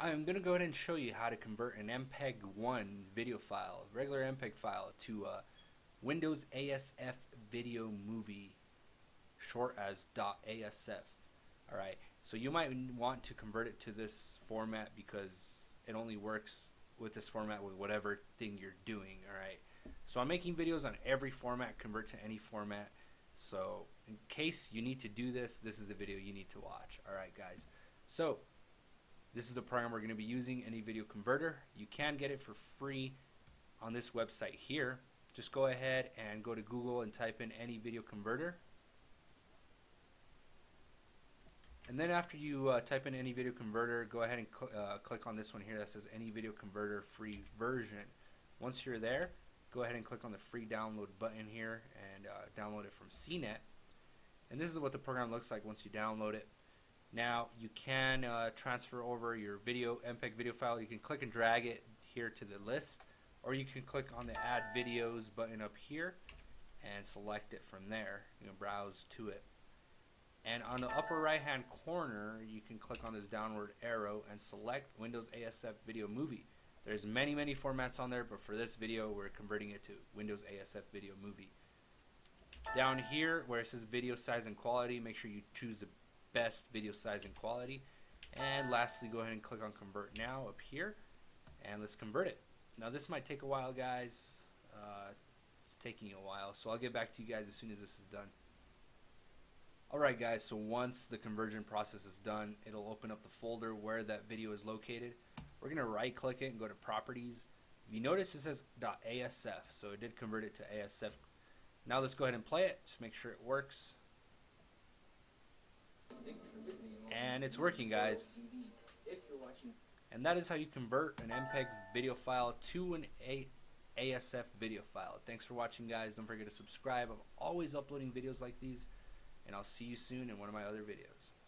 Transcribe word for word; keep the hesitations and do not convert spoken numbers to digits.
I'm going to go ahead and show you how to convert an M P E G one video file, regular M P E G file, to a Windows A S F video movie, short as .asf. Alright, so you might want to convert it to this format because it only works with this format with whatever thing you're doing. Alright, so I'm making videos on every format, convert to any format. So in case you need to do this, this is the video you need to watch. Alright guys, so this is the program we're going to be using, Any Video Converter. You can get it for free on this website here. Just go ahead and go to Google and type in Any Video Converter. And then after you uh, type in Any Video Converter, go ahead and cl uh, click on this one here that says Any Video Converter free version. Once you're there, go ahead and click on the free download button here and uh, download it from C net. And this is what the program looks like once you download it. Now you can uh, transfer over your video M P E G video file. You can click and drag it here to the list, or you can click on the Add Videos button up here and select it from there. You can browse to it, and on the upper right hand corner you can click on this downward arrow and select Windows A S F Video Movie. There's many many formats on there, but for this video we're converting it to Windows A S F Video Movie. Down here where it says video size and quality, make sure you choose the best video size and quality, and lastly go ahead and click on Convert Now up here, and let's convert it. Now this might take a while guys, uh, it's taking a while, so I'll get back to you guys as soon as this is done. Alright guys, so once the conversion process is done, it'll open up the folder where that video is located. We're gonna right click it and go to Properties. If you notice it says .asf, so it did convert it to A S F. Now let's go ahead and play it, just make sure it works. And it's working guys, and that is how you convert an M P E G video file to an A S F video file. Thanks for watching guys, don't forget to subscribe. I'm always uploading videos like these, and I'll see you soon in one of my other videos.